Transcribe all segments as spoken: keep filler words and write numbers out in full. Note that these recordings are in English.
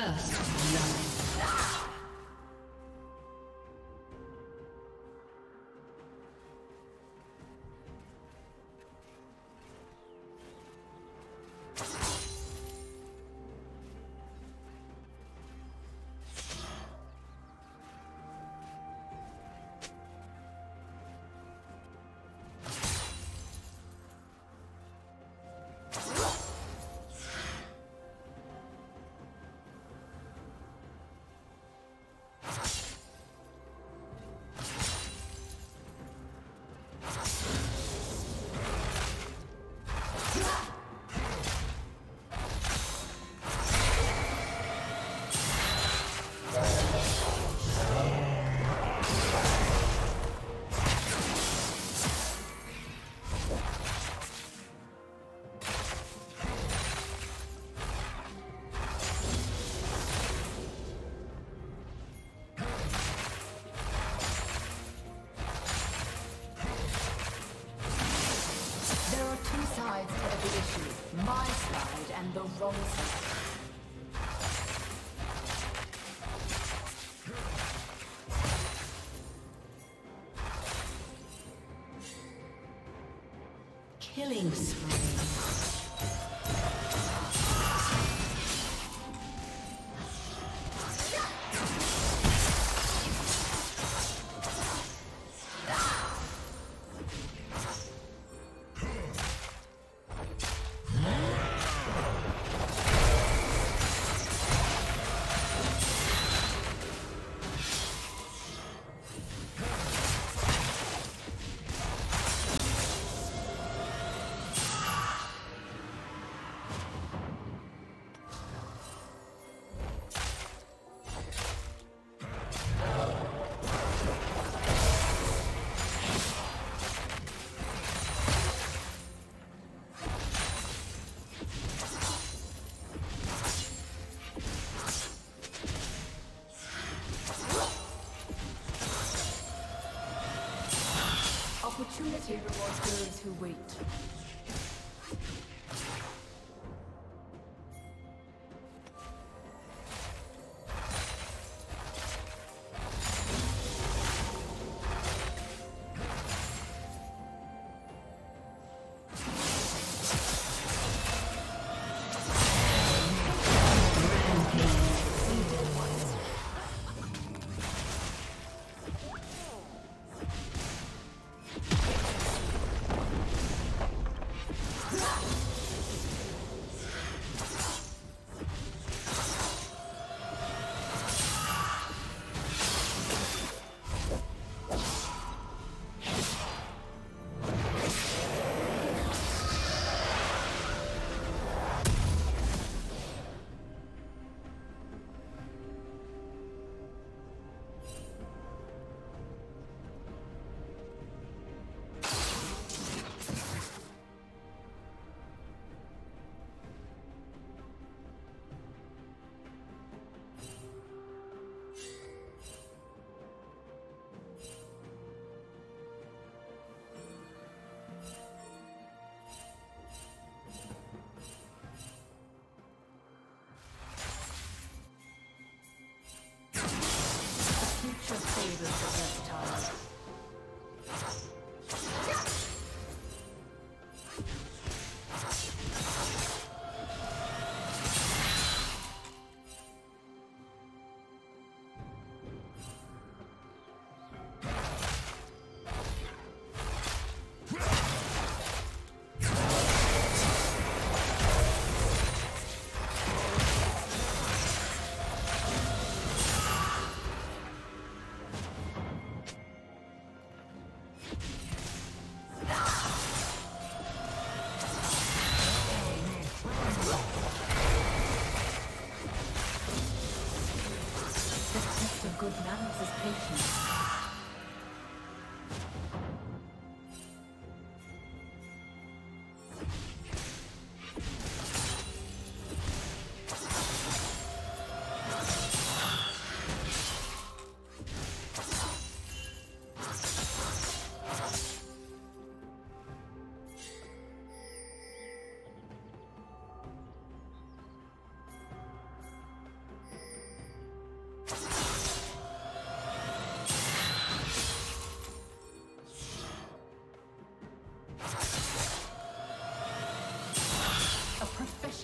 First love. The wrong side. Killing spree. Opportunity rewards those who wait.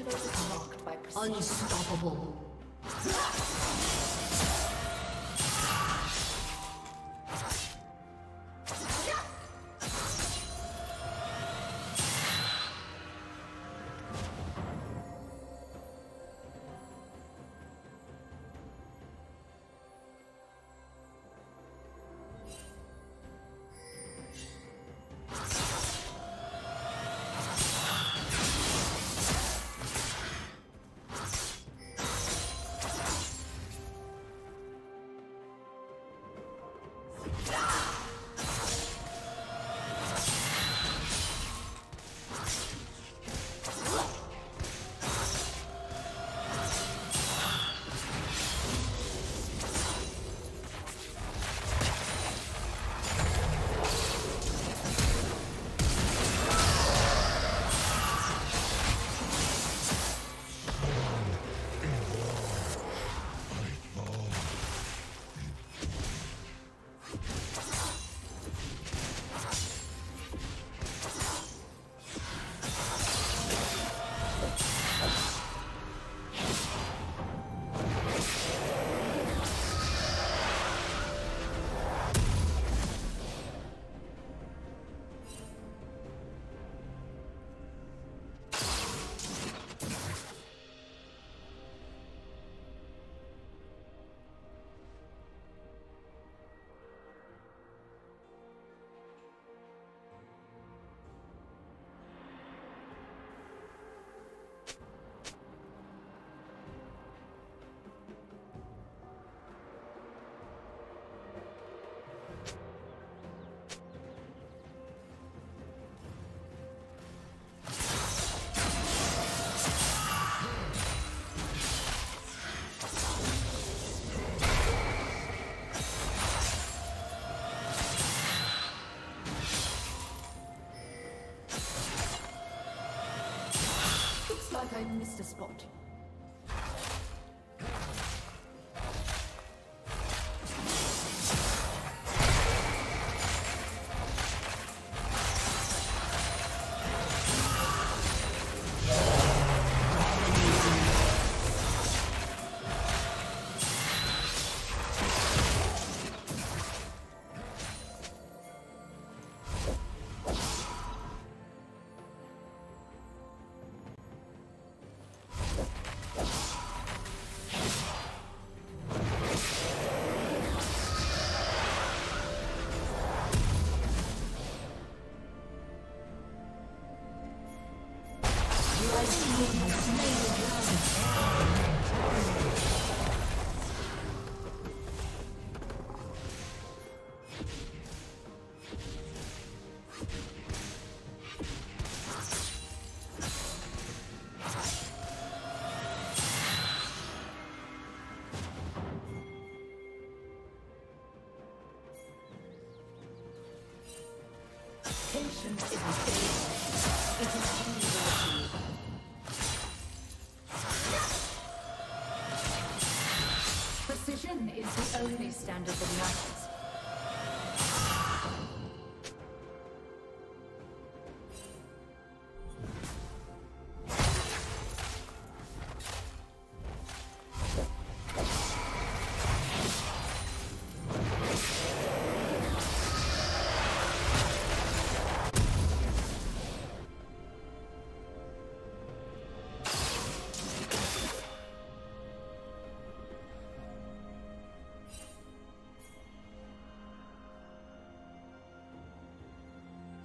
Blocked by precision. Unstoppable. I missed a spot. It is precision is the only standard that matters.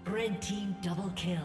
Red team double kill.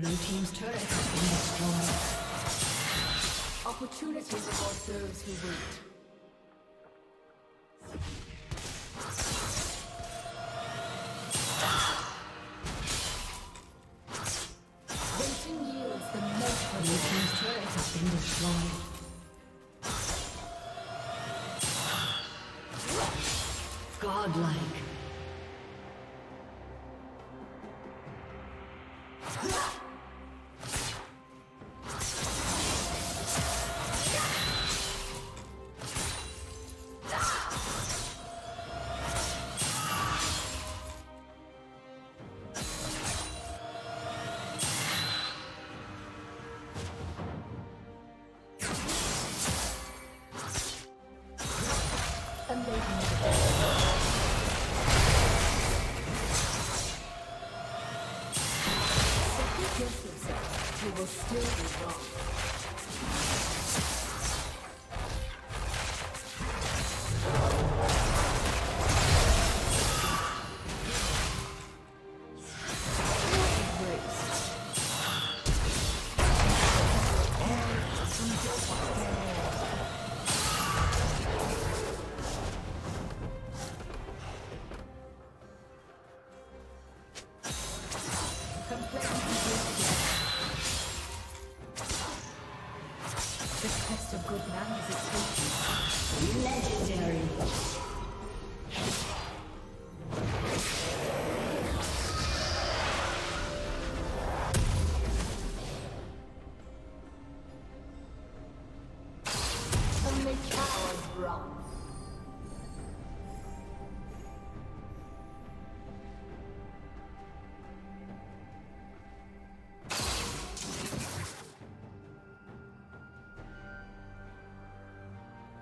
Blue team's turret has been destroyed. Opportunities await those who wait. Godlike. Will still be wrong.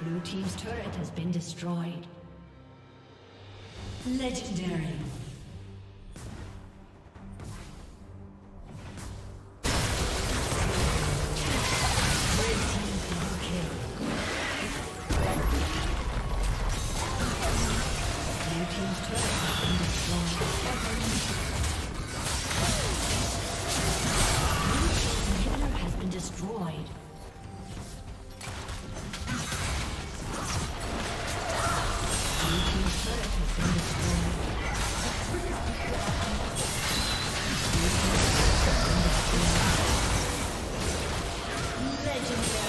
Blue team's turret has been destroyed. Legendary. Legendary.